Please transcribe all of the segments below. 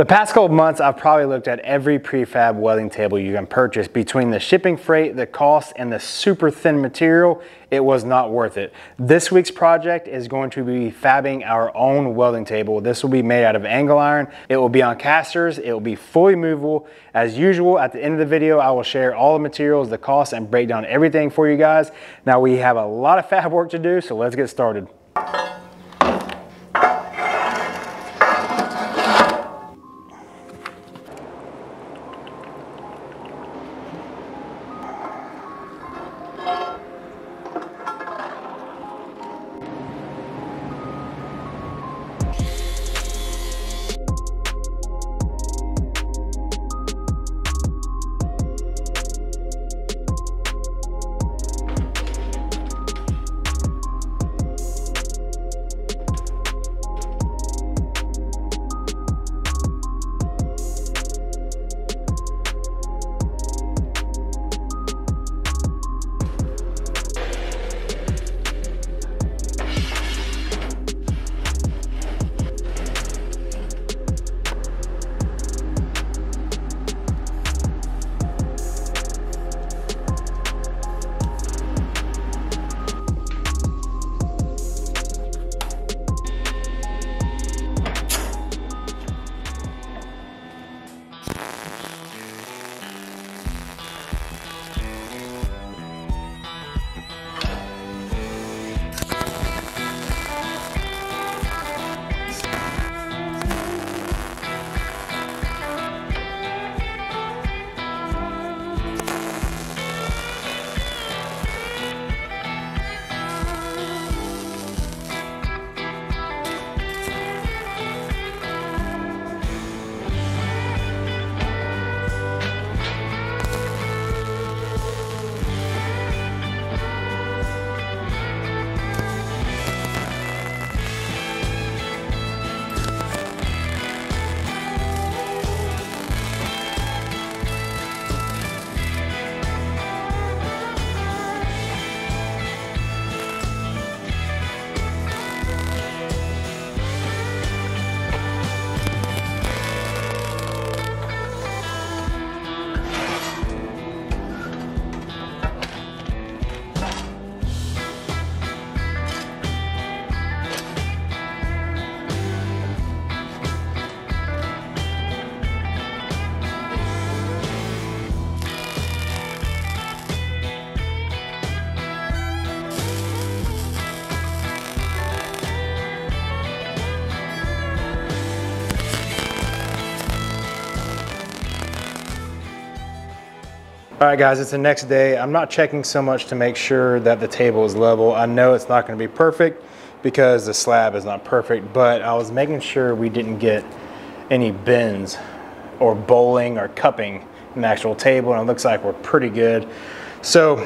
The past couple months, I've probably looked at every prefab welding table you can purchase. Between the shipping freight, the cost, and the super thin material, it was not worth it. This week's project is going to be fabbing our own welding table. This will be made out of angle iron. It will be on casters. It will be fully movable. As usual, at the end of the video, I will share all the materials, the cost, and break down everything for you guys. Now, we have a lot of fab work to do, so let's get started. All right guys, it's the next day. I'm not checking so much to make sure that the table is level. I know it's not gonna be perfect because the slab is not perfect, but I was making sure we didn't get any bends or bowling or cupping in the actual table, and it looks like we're pretty good. So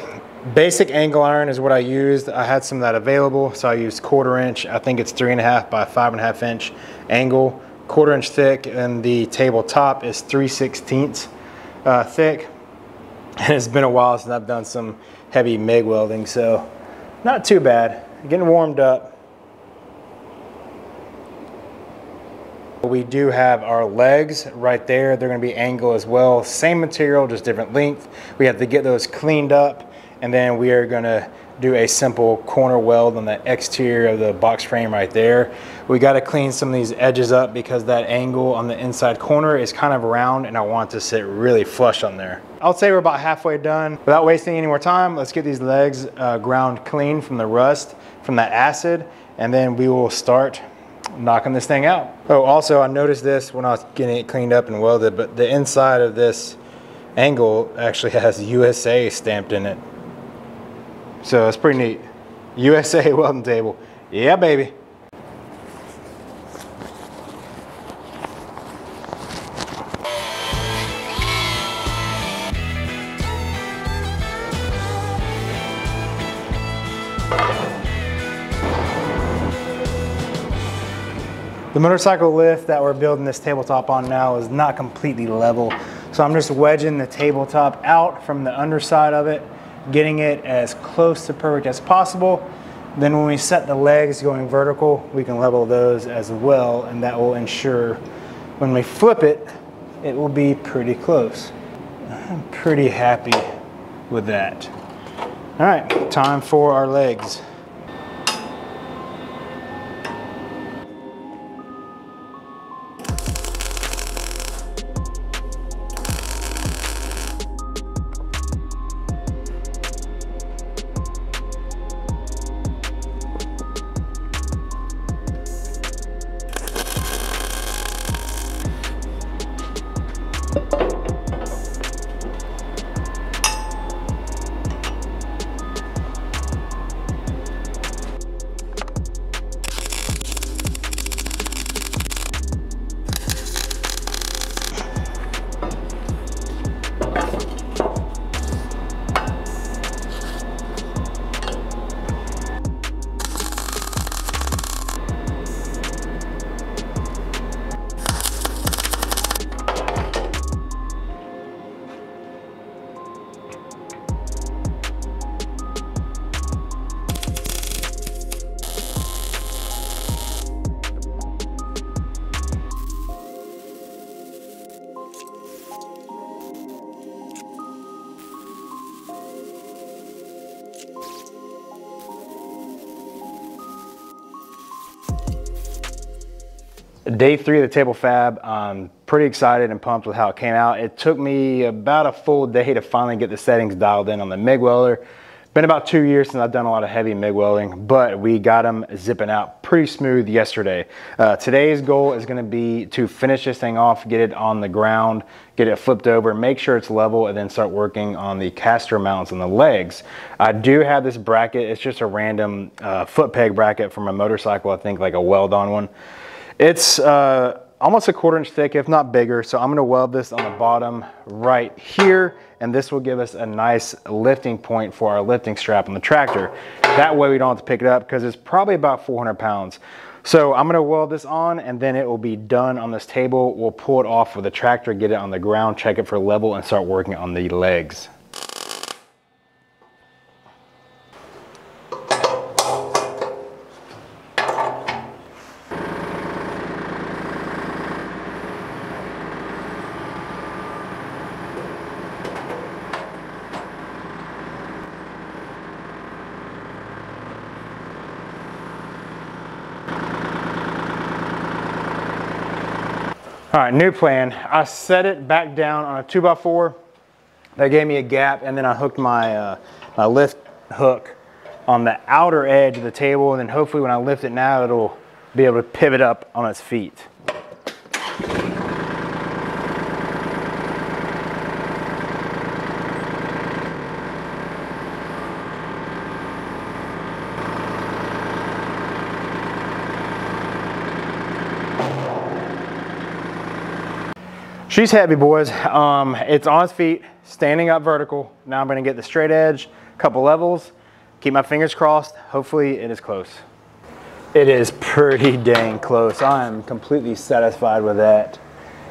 basic angle iron is what I used. I had some of that available, so I used 1/4 inch. I think it's 3.5 by 5.5 inch angle, 1/4 inch thick, and the table top is 3/16 thick. And it's been a while since I've done some heavy MIG welding, so not too bad. Getting warmed up. We do have our legs right there. They're gonna be angle as well. Same material, just different length. We have to get those cleaned up, and then we are gonna do a simple corner weld on the exterior of the box frame right there. We gotta clean some of these edges up because that angle on the inside corner is kind of round, and I want it to sit really flush on there. I'll say we're about halfway done. Without wasting any more time, let's get these legs ground clean from the rust, from that acid, and then we will start knocking this thing out. Oh, also I noticed this when I was getting it cleaned up and welded, but the inside of this angle actually has USA stamped in it. So it's pretty neat. USA welding table. Yeah, baby. The motorcycle lift that we're building this tabletop on now is not completely level. So I'm just wedging the tabletop out from the underside of it, getting it as close to perfect as possible. Then when we set the legs going vertical, we can level those as well, and that will ensure When we flip it, it will be pretty close. I'm pretty happy with that. All right, time for our legs. Day three of the table fab, I'm pretty excited and pumped with how it came out. It took me about a full day to finally get the settings dialed in on the MIG welder. Been about 2 years since I've done a lot of heavy MIG welding, but we got them zipping out pretty smooth yesterday. Today's goal is gonna be to finish this thing off, get it on the ground, get it flipped over, make sure it's level, and then start working on the caster mounts and the legs. I do have this bracket. It's just a random foot peg bracket from a motorcycle, I think like a weld-on one. It's almost a 1/4 inch thick, if not bigger. So I'm gonna weld this on the bottom right here, and this will give us a nice lifting point for our lifting strap on the tractor. That way we don't have to pick it up because it's probably about 400 pounds. So I'm gonna weld this on and then it will be done on this table. We'll pull it off with the tractor, get it on the ground, check it for level, and start working on the legs. All right, new plan. I set it back down on a 2x4. That gave me a gap, and then I hooked my, my lift hook on the outer edge of the table, and then hopefully when I lift it now, it'll be able to pivot up on its feet. She's heavy, boys. It's on its feet, standing up vertical. Now I'm gonna get the straight edge, couple levels, keep my fingers crossed. Hopefully it is close. It is pretty dang close. I am completely satisfied with that.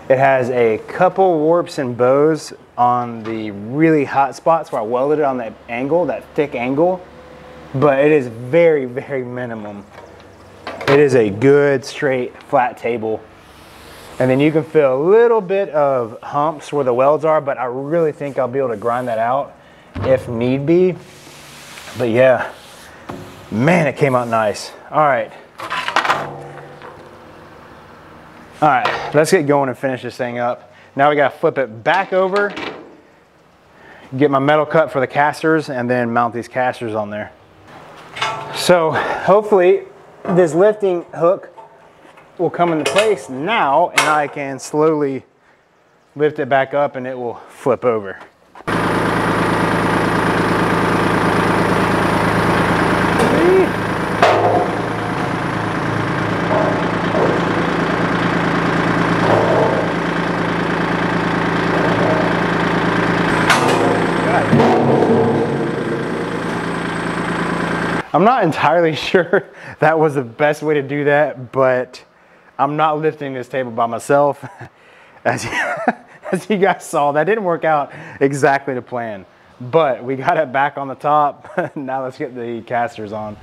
It has a couple warps and bows on the really hot spots where I welded it on that angle, that thick angle, but it is very, very minimum. It is a good, straight, flat table. And then you can feel a little bit of humps where the welds are, but I really think I'll be able to grind that out if need be. But yeah, man, it came out nice. All right. All right, let's get going and finish this thing up. Now we gotta flip it back over, get my metal cut for the casters, and then mount these casters on there. So hopefully this lifting hook will come into place now, and I can slowly lift it back up and it will flip over. I'm not entirely sure that was the best way to do that, but I'm not lifting this table by myself. As you guys saw, that didn't work out exactly to plan, but we got it back on the top. Now let's get the casters on.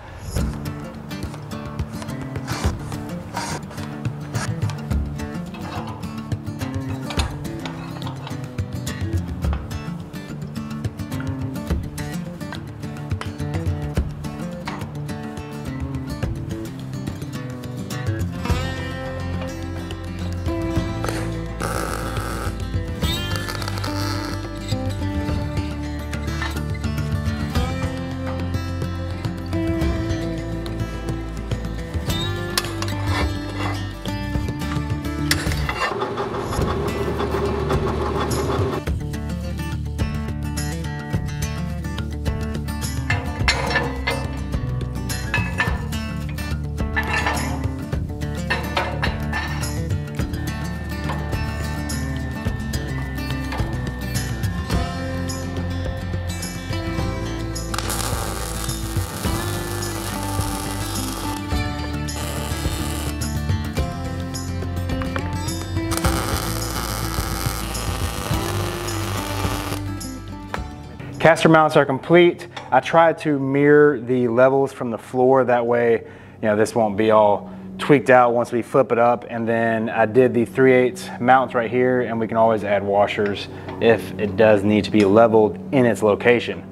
Caster mounts are complete. I try to mirror the levels from the floor, that way, you know, this won't be all tweaked out once we flip it up. And then I did the 3/8 mounts right here, and we can always add washers if it does need to be leveled in its location.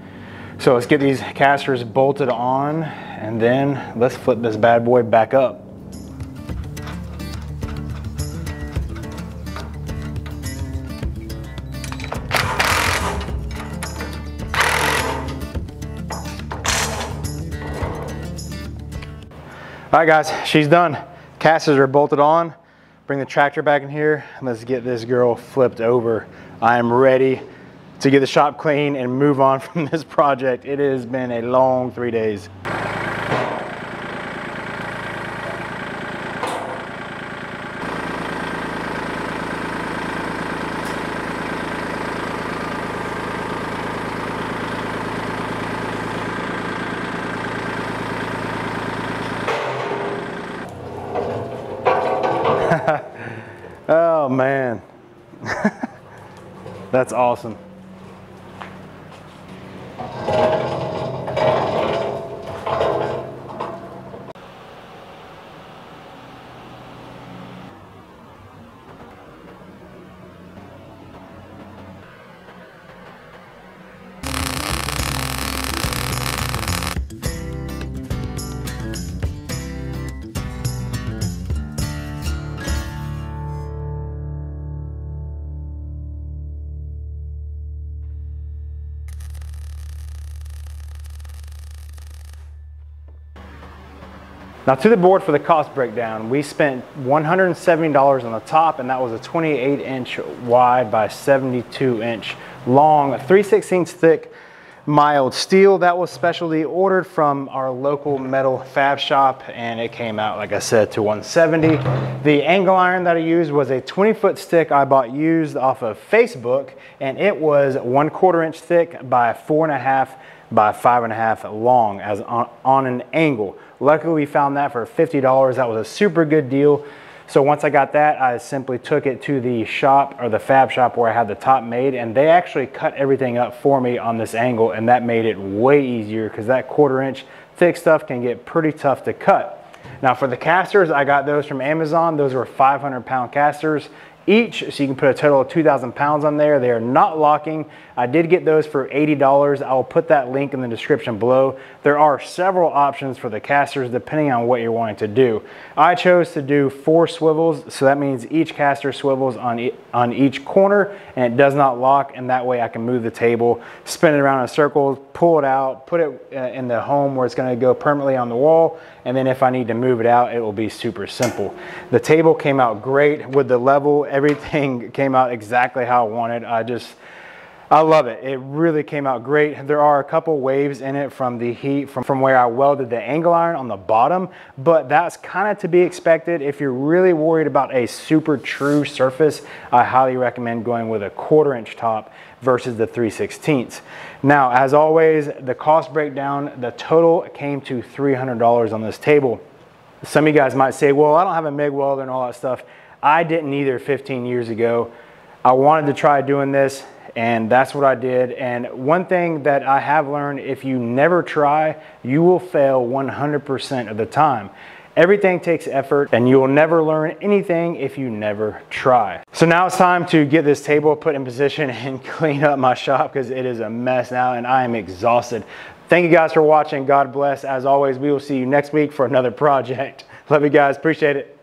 So let's get these casters bolted on, and then let's flip this bad boy back up. All right guys, she's done. Casters are bolted on. Bring the tractor back in here and let's get this girl flipped over. I am ready to get the shop clean and move on from this project. It has been a long 3 days. Oh man, that's awesome. Now to the board for the cost breakdown, we spent $170 on the top, and that was a 28 inch wide by 72 inch long, 3/16 thick mild steel. That was specially ordered from our local metal fab shop, and it came out, like I said, to $170. The angle iron that I used was a 20-foot stick I bought used off of Facebook, and it was 1/4 inch thick by 4.5 by 5.5 long as on an angle. Luckily we found that for $50. That was a super good deal. So once I got that, I simply took it to the shop, or the fab shop, where I had the top made, and they actually cut everything up for me on this angle, and that made it way easier because that 1/4 inch thick stuff can get pretty tough to cut. Now for the casters, I got those from Amazon. Those were 500-pound casters each, so you can put a total of 2,000 pounds on there. They are not locking. I did get those for $80. I'll put that link in the description below. There are several options for the casters depending on what you're wanting to do. I chose to do 4 swivels, so that means each caster swivels on each corner, and it does not lock, and that way I can move the table, spin it around in circles, pull it out, put it in the home where it's gonna go permanently on the wall, and then if I need to move it out, it will be super simple. The table came out great with the level. Everything came out exactly how I wanted. I love it. It really came out great. There are a couple waves in it from the heat from where I welded the angle iron on the bottom, but that's kind of to be expected. If you're really worried about a super true surface, I highly recommend going with a 1/4 inch top versus the 3/16. Now, as always, the cost breakdown, the total came to $300 on this table. Some of you guys might say, well, I don't have a MIG welder and all that stuff. I didn't either 15 years ago. I wanted to try doing this, and that's what I did. And one thing that I have learned, if you never try, you will fail 100% of the time. Everything takes effort, and you will never learn anything if you never try. So now it's time to get this table put in position and clean up my shop, because it is a mess now and I am exhausted. Thank you guys for watching. God bless. As always, we will see you next week for another project. Love you guys. Appreciate it.